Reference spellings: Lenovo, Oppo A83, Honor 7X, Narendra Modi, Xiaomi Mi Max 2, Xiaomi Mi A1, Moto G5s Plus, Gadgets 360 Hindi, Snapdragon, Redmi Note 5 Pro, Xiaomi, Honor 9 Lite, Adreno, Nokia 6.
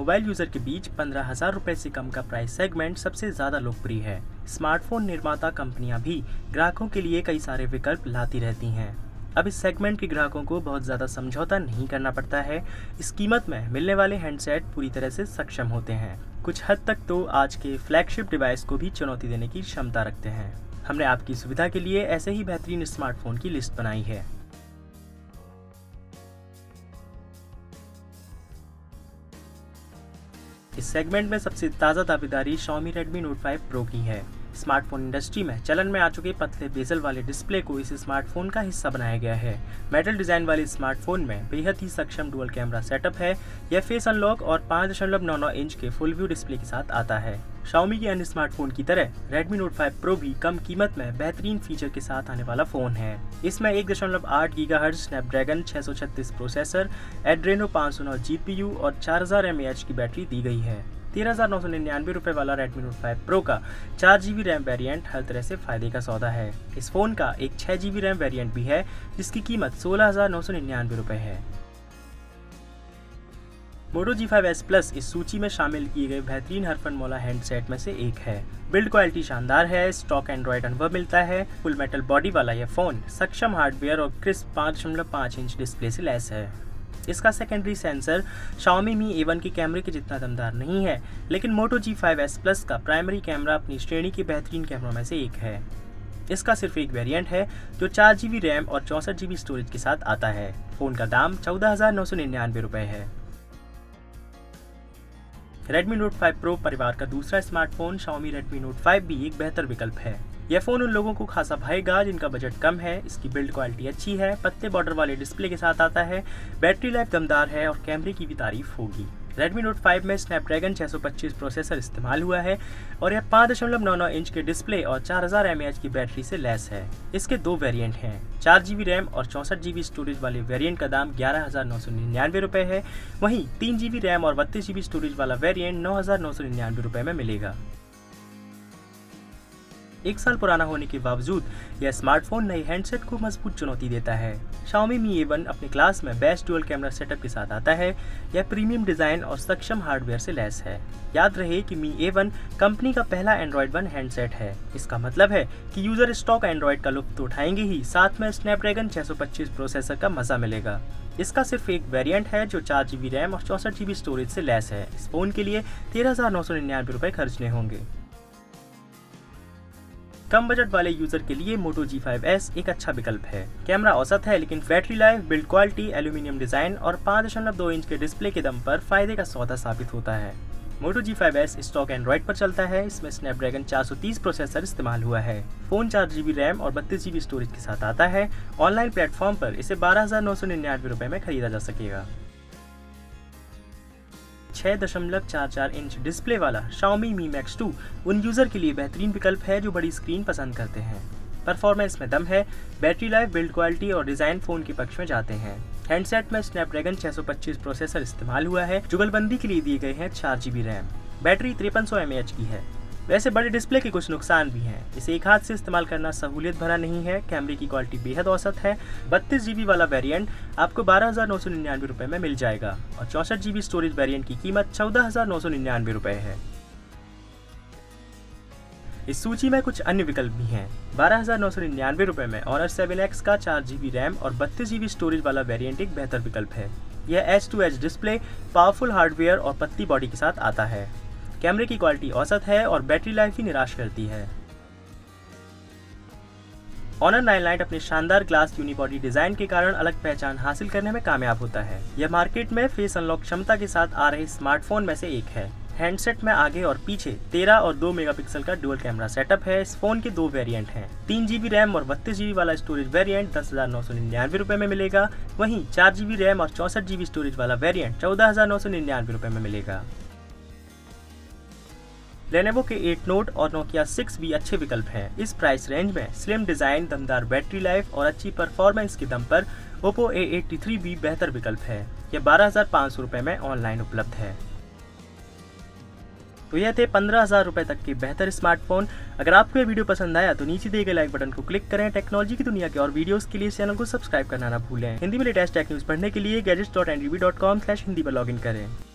Mobile user के बीच 15,000 रुपये से कम का प्राइस सेगमेंट सबसे ज्यादा लोकप्रिय है। स्मार्टफोन निर्माता कंपनियां भी ग्राहकों के लिए कई सारे विकल्प लाती रहती हैं। अब इस सेगमेंट के ग्राहकों को बहुत ज़्यादा समझौता नहीं करना पड़ता है। इस कीमत में मिलने वाले हैंडसेट पूरी तरह से सक्षम होते हैं, कुछ हद तक तो आज के फ्लैगशिप डिवाइस को भी चुनौती देने की क्षमता रखते हैं। हमने आपकी सुविधा के लिए ऐसे ही बेहतरीन स्मार्टफोन की लिस्ट बनाई है। इस सेगमेंट में सबसे ताज़ा दावेदारी Xiaomi Redmi Note 5 Pro की है। स्मार्टफोन इंडस्ट्री में चलन में आ चुके पतले बेजल वाले डिस्प्ले को इस स्मार्टफोन का हिस्सा बनाया गया है। मेटल डिजाइन वाले स्मार्टफोन में बेहद ही सक्षम डुअल कैमरा सेटअप है। यह फेस अनलॉक और 5.99 इंच के फुल व्यू डिस्प्ले के साथ आता है। Xiaomi के अन्य स्मार्टफोन की तरह Redmi Note 5 Pro भी कम कीमत में बेहतरीन फीचर के साथ आने वाला फोन है। इसमें 1.8 gigahertz Snapdragon 636 processor, Adreno 509 GPU और 4000 mAh की बैटरी दी गई है। 13,999 रुपये वाला Redmi Note 5 Pro का 4GB रैम वेरिएंट हर तरह से फायदे का सौदा है। इस फोन का एक 6GB रैम वेरिएंट भी है जिसकी कीमत 16,999 रुपये है। Moto G5s Plus इस सूची में शामिल किए गए बेहतरीन हरफन मौला हैंडसेट में से एक है। बिल्ड क्वालिटी शानदार है, स्टॉक एंड्रॉइड अनुभव मिलता है। फुल मेटल बॉडी वाला यह फोन सक्षम हार्डवेयर और क्रिस्प 5.5 इंच डिस्प्ले से लैस है। इसका secondary sensor Xiaomi Mi A1 के कैमरे के जितना दमदार नहीं है, लेकिन Moto G5s Plus का प्राइमरी कैमरा अपनी श्रेणी के बेहतरीन कैमरों में से एक है। इसका सिर्फ एक वेरिएंट है जो 4GB रैम और 64GB स्टोरेज के साथ आता है। फोन का दाम 14,999 रुपये है। Redmi Note 5 Pro परिवार का दूसरा स्मार्टफोन Xiaomi Redmi Note 5 भी एक बेहतर विकल्प है। यह फोन उन लोगों को खासा भाएगा जिनका बजट कम है। इसकी बिल्ड क्वालिटी अच्छी है, पतले बॉर्डर वाले डिस्प्ले के साथ आता है, बैटरी लाइफ दमदार है और कैमरे की भी तारीफ होगी। Redmi Note 5 में स्नैपड्रैगन 625 प्रोसेसर इस्तेमाल हुआ है और यह 5.99 इंच के डिस्प्ले और 4000 mAh की बैटरी से लैस है। इसके दो वेरिएंट हैं। 4GB रैम और 64GB स्टोरेज वाले वेरिएंट का दाम 11,999 रुपये है, वहीं 3GB रैम और 32GB स्टोरेज वाला वेरिएंट 9,999 रुपये में मिलेगा। एक साल पुराना होने के बावजूद यह स्मार्टफोन नए हैंडसेट को मजबूत चुनौती देता है। Xiaomi Mi A1 अपने क्लास में बेस्ट डुअल कैमरा सेटअप के साथ आता है। यह प्रीमियम डिजाइन और सक्षम हार्डवेयर से लैस है। याद रहे कि Mi A1 कंपनी का पहला Android One हैंडसेट है। इसका मतलब है कि यूजर स्टॉक एंड्रॉइड का लुत्फ तो उठाएंगे ही, साथ में स्नैपड्रैगन 625 प्रोसेसर का मजा मिलेगा। इसका सिर्फ एक वेरिएंट है जो 4GB रैम और 64GB स्टोरेज से लैस है। इस फोन के लिए 13,999 रुपये खर्चने होंगे। कम बजट वाले यूजर के लिए Moto G5s एक अच्छा विकल्प है। कैमरा औसत है, लेकिन battery life, build quality, aluminium design और 5.2 इंच के डिस्प्ले के दम पर फायदे का सौदा साबित होता है। Moto G5s स्टॉक एंड्रॉइड पर चलता है। इसमें स्नैपड्रैगन 430 प्रोसेसर इस्तेमाल हुआ है। फोन 4GB रैम और 32GB स्टोरेज के साथ आता है। ऑनलाइन प्लेटफॉर्म पर इसे 12,999 रुपये में खरीदा जा सकेगा। 6.44 इंच डिस्प्ले वाला Xiaomi Mi Max 2 उन यूजर के लिए बेहतरीन विकल्प है जो बड़ी स्क्रीन पसंद करते हैं। परफॉर्मेंस में दम है, बैटरी लाइफ, बिल्ड क्वालिटी और डिजाइन फोन के पक्ष में जाते हैं। हैंडसेट में स्नैपड्रैगन 625 प्रोसेसर इस्तेमाल हुआ है। जुगलबंदी के लिए दिए गए हैं 4GB रैम, बैटरी 5300 mAh की है। वैसे बड़े डिस्प्ले के कुछ नुकसान भी हैं। इसे एक हाथ से इस्तेमाल करना सहूलियत भरा नहीं है। कैमरे की क्वालिटी बेहद औसत है। 32GB वाला वेरिएंट आपको 12,999 रुपये में मिल जाएगा और 64GB स्टोरेज वेरिएंट की कीमत 14,999 रुपये है। इस सूची में कुछ अन्य विकल्प भी हैं। 12,999 रुपये में Honor 7X का 4GB रैम और 32GB स्टोरेज वाला वेरिएंट एक बेहतर विकल्प है। यह एज-टू-एज डिस्प्ले, पावरफुल हार्डवेयर और पतली बॉडी के साथ आता है। कैमरे की क्वालिटी औसत है और बैटरी लाइफ ही निराश करती है। Honor 9 Lite अपने शानदार ग्लास यूनिबॉडी डिजाइन के कारण अलग पहचान हासिल करने में कामयाब होता है। यह मार्केट में फेस अनलॉक क्षमता के साथ आ रहे स्मार्टफोन में से एक है। हैंडसेट में आगे और पीछे 13 और 2 मेगापिक्सल का डुअल कैमरा सेटअप है। इस फोन के दो वेरिएंट हैं। 3GB रैम और 32GB वाला स्टोरेज वेरिएंट 10,999 रुपये में मिलेगा, वहीं 4GB रैम और 64GB स्टोरेज वाला वेरिएंट 14,999 रुपये में मिलेगा। Lenovo के 8 नोट और Nokia 6 भी अच्छे विकल्प हैं। इस प्राइस रेंज में स्लिम डिजाइन, दमदार बैटरी लाइफ और अच्छी परफॉर्मेंस के दम पर Oppo A83 भी बेहतर विकल्प है। यह 12,500 रुपये में ऑनलाइन उपलब्ध है। तो यह थे 15,000 रुपये तक के बेहतर स्मार्टफोन। अगर आपको यह वीडियो पसंद आया तो नीचे दिए गए लाइक बटन को क्लिक करें। टेक्नोलॉजी की दुनिया के और वीडियोस के लिए चैनल को सब्सक्राइब करना ना भूलें। हिंदी में लेटेस्ट टेक न्यूज़ पढ़ने के लिए gadgets360 हिंदी पर लॉग इन करें।